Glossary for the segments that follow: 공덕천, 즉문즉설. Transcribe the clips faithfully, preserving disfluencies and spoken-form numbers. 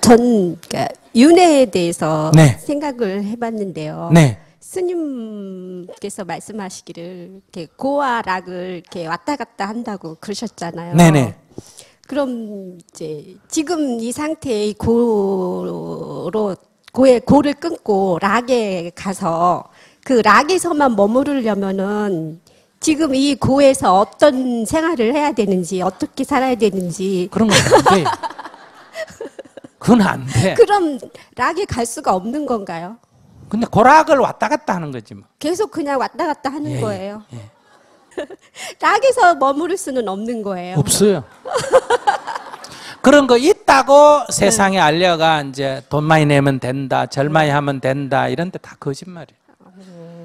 전 그러니까 윤회에 대해서 네. 생각을 해봤는데요. 네. 스님께서 말씀하시기를 이렇게 고와 락을 이렇게 왔다 갔다 한다고 그러셨잖아요. 네네. 그럼 이제 지금 이 상태의 고로 고의 고를 끊고 락에 가서 그 락에서만 머무르려면은 지금 이 고에서 어떤 생활을 해야 되는지 어떻게 살아야 되는지 그런 거 같은데. 그건 안 돼. 그럼 락에 갈 수가 없는 건가요? 근데 고락을 왔다 갔다 하는 거지 뭐. 계속 그냥 왔다 갔다 하는 예, 거예요. 예. 락에서 머무를 수는 없는 거예요. 없어요. 그런 거 있다고 네. 세상에 알려가 이제 돈 많이 내면 된다, 절 많이 하면 된다 이런 데 다 거짓말이에요.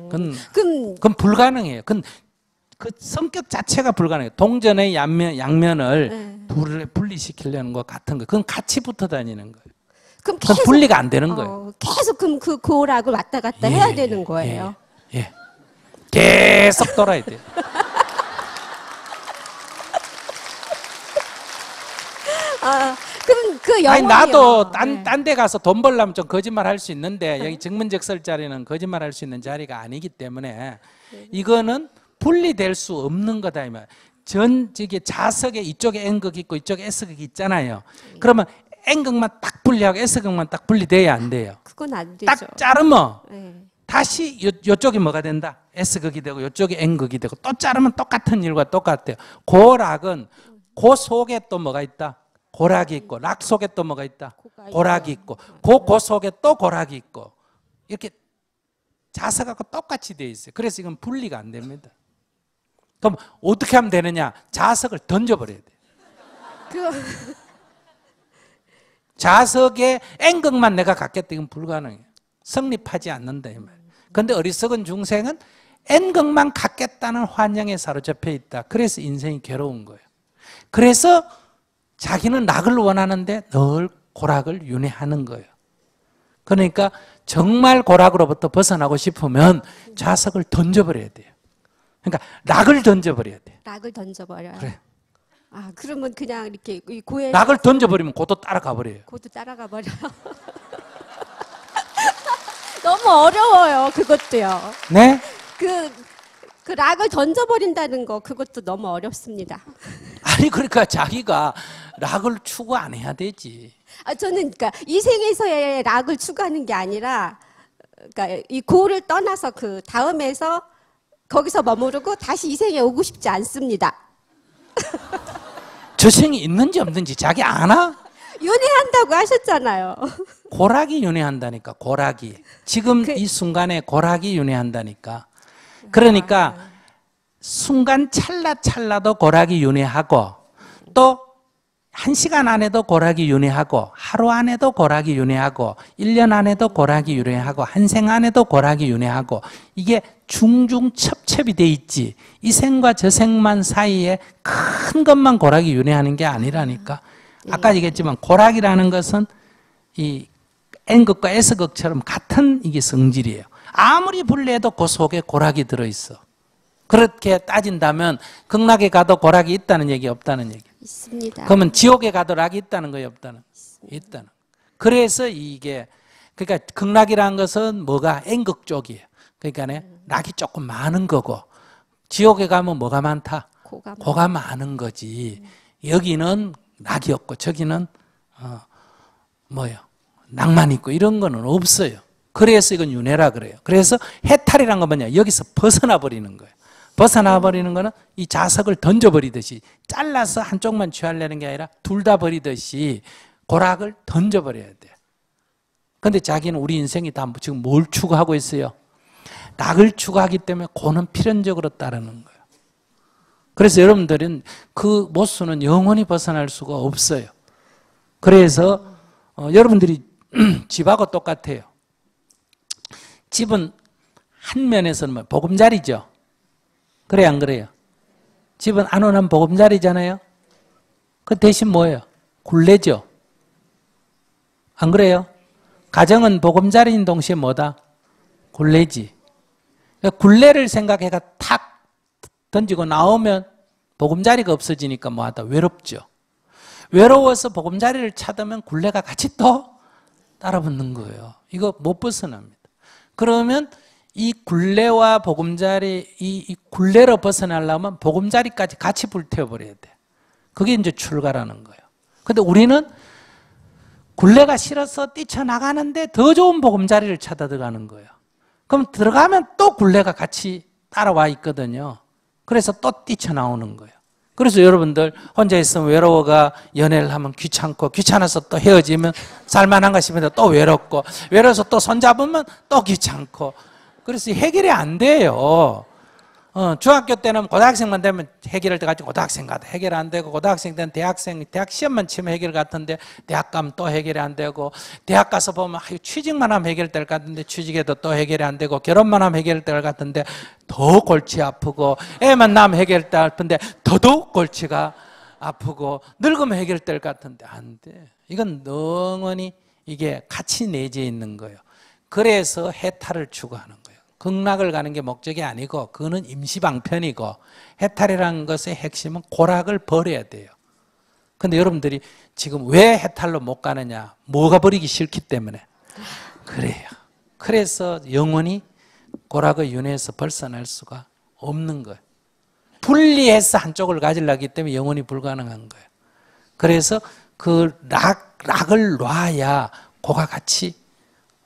그건, 그럼, 그건 불가능해요. 그건 그 성격 자체가 불가능해요. 동전의 양면, 양면을 네. 둘을 분리시키려는 것 같은 거. 그건 같이 붙어 다니는 거예요. 그럼 계속, 그건 분리가 안 되는 거예요. 어, 계속 그럼 그 고락을 왔다 갔다 예, 해야 되는 거예요. 예, 예. 계속 돌아야 돼요. 아, 그럼 그 영혼이요. 아니 나도 딴, 딴 데 가서 돈 벌려면 좀 거짓말할 수 있는데 여기 즉문즉설 자리는 거짓말할 수 있는 자리가 아니기 때문에 이거는 분리될 수 없는 거다 이 말. 전 이게 자석에 이쪽에 N극 있고 이쪽에 S극 있잖아요. 그러면 N극만 딱 분리하고 S극만 딱 분리돼야 안 돼요. 그건 안 되죠. 딱 자르면 네. 다시 요, 요쪽이 뭐가 된다? S극이 되고 요쪽이 N극이 되고 또 자르면 똑같은 일과 똑같아요. 고락은 고 속에 또 뭐가 있다? 고락이 있고 락 속에 또 뭐가 있다? 고락이 있고 고, 고 속에 또 고락이 있고 이렇게 자석하고 똑같이 되어 있어요. 그래서 이건 분리가 안 됩니다. 그럼 어떻게 하면 되느냐? 자석을 던져버려야 돼요. 그... 자석에 N극만 내가 갖겠다 이건 불가능해요. 성립하지 않는다 이 말이에요. 그런데 어리석은 중생은 N극만 갖겠다는 환영에 사로잡혀 있다. 그래서 인생이 괴로운 거예요. 그래서 자기는 락을 원하는데 늘 고락을 윤회하는 거예요. 그러니까 정말 고락으로부터 벗어나고 싶으면 자석을 던져버려야 돼요. 그러니까 락을 던져버려야 돼요. 락을 던져버려요. 그래. 아 그러면 그냥 이렇게 고에 락을 던져버리면 고도 따라가 버려요. 고도 따라가 버려요. 너무 어려워요. 그것도요. 네? 그. 그 락을 던져버린다는 거 그것도 너무 어렵습니다. 아니 그러니까 자기가 락을 추구 안 해야 되지. 아 저는 그러니까 이 생에서의 락을 추구하는 게 아니라 그러니까 이 고를 떠나서 그 다음에서 거기서 머무르고 다시 이 생에 오고 싶지 않습니다. 저 생이 있는지 없는지 자기 아나? 윤회한다고 하셨잖아요. 고락이 윤회한다니까 고락이. 지금 그... 이 순간에 고락이 윤회한다니까. 그러니까 아, 네. 순간 찰나찰나도 고락이 윤회하고 또 한 시간 안에도 고락이 윤회하고 하루 안에도 고락이 윤회하고 일 년 안에도 고락이 윤회하고 한 생 안에도 고락이 윤회하고 이게 중중 첩첩이 돼 있지 이 생과 저 생만 사이에 큰 것만 고락이 윤회하는 게 아니라니까. 아까 얘기했지만 고락이라는 것은 이 N극과 S극처럼 같은 이게 성질이에요. 아무리 분리해도 그 속에 고락이 들어있어. 그렇게 따진다면 극락에 가도 고락이 있다는 얘기 없다는 얘기. 있습니다. 그러면 지옥에 가도 락이 있다는 거예요 없다는? 있습니다. 있다는. 그래서 이게 그러니까 극락이라는 것은 뭐가 N극 쪽이에요. 그러니까 음. 락이 조금 많은 거고 지옥에 가면 뭐가 많다? 고가, 고가 많은 거지. 음. 여기는 락이 없고 저기는 어, 뭐예요? 낭만 있고 이런 거는 없어요. 그래서 이건 윤회라 그래요. 그래서 해탈이란 건 뭐냐? 여기서 벗어나 버리는 거예요. 벗어나 버리는 거는 이 자석을 던져버리듯이 잘라서 한쪽만 취하려는 게 아니라 둘 다 버리듯이 고락을 던져버려야 돼요. 근데 자기는 우리 인생이 다 지금 뭘 추구하고 있어요? 락을 추구하기 때문에 고는 필연적으로 따르는 거예요. 그래서 여러분들은 그 모순은 영원히 벗어날 수가 없어요. 그래서 어, 여러분들이 집하고 똑같아요. 집은 한 면에서는 뭐 보금자리죠. 그래요 안 그래요? 집은 안온한 보금자리잖아요. 그 대신 뭐예요? 굴레죠. 안 그래요? 가정은 보금자리인 동시에 뭐다? 굴레지. 그러니까 굴레를 생각해가 탁 던지고 나오면 보금자리가 없어지니까 뭐하다? 외롭죠. 외로워서 보금자리를 찾으면 굴레가 같이 또 따라붙는 거예요. 이거 못 벗어납니다. 그러면 이 굴레와 보금자리, 이, 이 굴레로 벗어나려면 보금자리까지 같이 불태워버려야 돼. 그게 이제 출가라는 거예요. 근데 우리는 굴레가 싫어서 뛰쳐나가는데 더 좋은 보금자리를 찾아 들어가는 거예요. 그럼 들어가면 또 굴레가 같이 따라와 있거든요. 그래서 또 뛰쳐나오는 거예요. 그래서 여러분들 혼자 있으면 외로워가 연애를 하면 귀찮고, 귀찮아서 또 헤어지면 살만한가 싶은데 또 외롭고, 외로워서 또 손잡으면 또 귀찮고, 그래서 해결이 안 돼요. 어, 중학교 때는 고등학생만 되면 해결할 때 가지고 고등학생 가도 해결 안 되고, 고등학생 되면 대학생, 대학 시험만 치면 해결 같은데 대학 가면 또 해결이 안 되고, 대학 가서 보면 아유, 취직만 하면 해결될 것 같은데 취직해도 또 해결이 안 되고, 결혼만 하면 해결될 것 같은데 더 골치 아프고, 애만 낳으면 해결될 것 같은데 더더욱 골치가 아프고, 늙으면 해결될 것 같은데 안 돼. 이건 영원히 이게 같이 내재해 있는 거예요. 그래서 해탈을 추구하는 거예요. 극락을 가는 게 목적이 아니고 그거는 임시방편이고, 해탈이라는 것의 핵심은 고락을 버려야 돼요. 근데 여러분들이 지금 왜 해탈로 못 가느냐? 뭐가 버리기 싫기 때문에 그래요. 그래서 영원히 고락의 윤회에서 벗어날 수가 없는 거예요. 분리해서 한쪽을 가지려 하기 때문에 영원히 불가능한 거예요. 그래서 그 락, 락을 놔야 고가 같이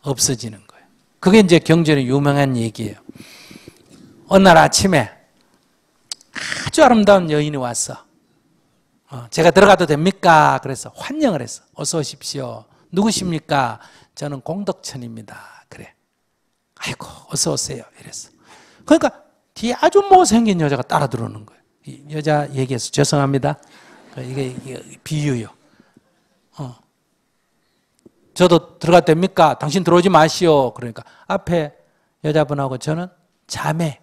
없어지는 거예요. 그게 이제 경전에 유명한 얘기예요. 어느 날 아침에 아주 아름다운 여인이 왔어. 어, 제가 들어가도 됩니까? 그래서 환영을 했어. 어서 오십시오. 누구십니까? 저는 공덕천입니다. 그래. 아이고, 어서 오세요. 이랬어. 그러니까 뒤에 아주 못생긴 여자가 따라 들어오는 거예요. 이 여자 얘기해서 죄송합니다. 이게, 이게 비유요. 어. 저도 들어가도 됩니까? 당신 들어오지 마시오. 그러니까 앞에 여자분하고 저는 자매,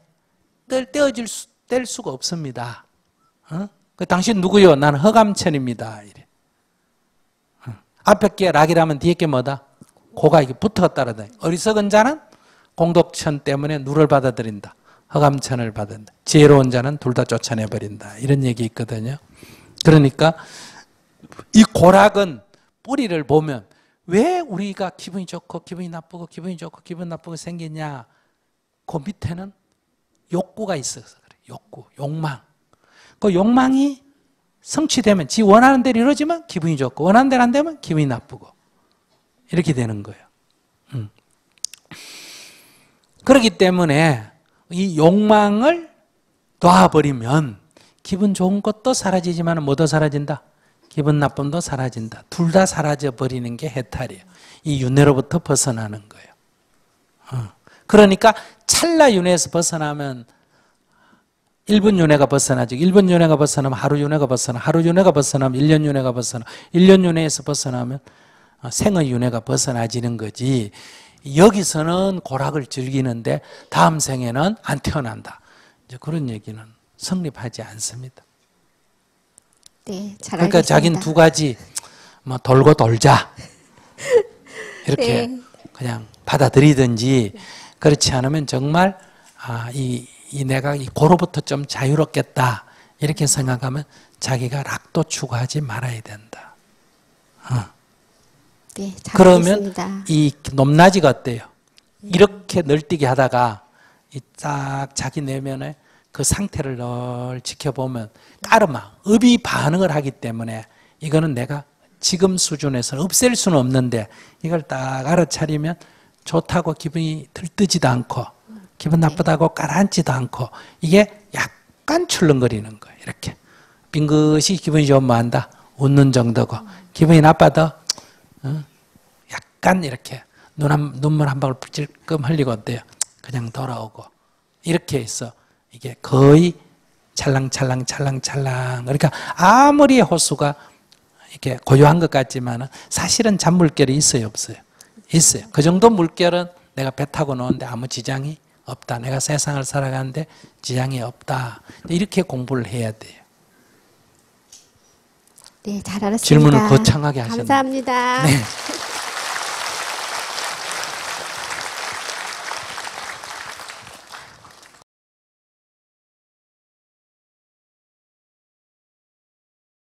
떼어질 수, 뗄 수가 없습니다. 어? 그 당신 누구요? 나는 허감천입니다. 이래. 어. 앞에 게 락이라면 뒤에 게 뭐다? 고가 이게 붙어 따라다니. 어리석은 자는 공덕천 때문에 누를 받아들인다. 허감천을 받는다. 지혜로운 자는 둘 다 쫓아내버린다. 이런 얘기 있거든요. 그러니까 이 고락은 뿌리를 보면 왜 우리가 기분이 좋고 기분이 나쁘고 기분이 좋고 기분 나쁘고 생기냐? 그 밑에는 욕구가 있어서 그래. 욕구, 욕망. 그 욕망이 성취되면, 지 원하는 대로 이루어지면 기분이 좋고, 원하는 대로 안 되면 기분이 나쁘고, 이렇게 되는 거예요. 음. 그렇기 때문에 이 욕망을 놔버리면 기분 좋은 것도 사라지지만 뭐도 사라진다? 기분 나쁨도 사라진다. 둘 다 사라져버리는 게 해탈이에요. 이 윤회로부터 벗어나는 거예요. 어. 그러니까 찰나 윤회에서 벗어나면 일 분 윤회가 벗어나죠. 일 분 윤회가 벗어나면 하루 윤회가 벗어나, 하루 윤회가 벗어나면 일 년 윤회가 벗어나, 일 년 윤회에서 벗어나면 생의 윤회가 벗어나지는 거지. 여기서는 고락을 즐기는데 다음 생에는 안 태어난다. 이제 그런 얘기는 성립하지 않습니다. 네, 잘 그러니까 알겠습니다. 자기는 두 가지 뭐 돌고 돌자 이렇게 네. 그냥 받아들이든지, 그렇지 않으면 정말 아, 이, 이 내가 이 고로부터 좀 자유롭겠다 이렇게 생각하면 자기가 락도 추구하지 말아야 된다. 어. 네, 잘 그러면 알겠습니다. 이 높낮이가 어때요? 네. 이렇게 널뛰게 하다가 이 딱 자기 내면에 그 상태를 늘 지켜보면 까르마, 업이 반응을 하기 때문에 이거는 내가 지금 수준에서는 없앨 수는 없는데 이걸 딱 알아차리면 좋다고 기분이 들뜨지도 않고 기분 나쁘다고 가라앉지도 않고 이게 약간 출렁거리는 거예요. 이렇게 빙긋이 기분이 좋으면 뭐한다? 웃는 정도고, 기분이 나빠도 약간 이렇게 눈 한, 눈물 한 방울 찔끔 흘리고 어때요? 그냥 돌아오고 이렇게 해서 이게 거의 찰랑찰랑 찰랑찰랑, 그러니까 아무리 호수가 이렇게 고요한 것 같지만 사실은 잔물결이 있어요, 없어요? 있어요. 그 정도 물결은 내가 배 타고 노는데 아무 지장이 없다. 내가 세상을 살아가는데 지장이 없다. 이렇게 공부를 해야 돼요. 네, 잘 알았습니다. 질문을 거창하게 하셨네요. 감사합니다. 네.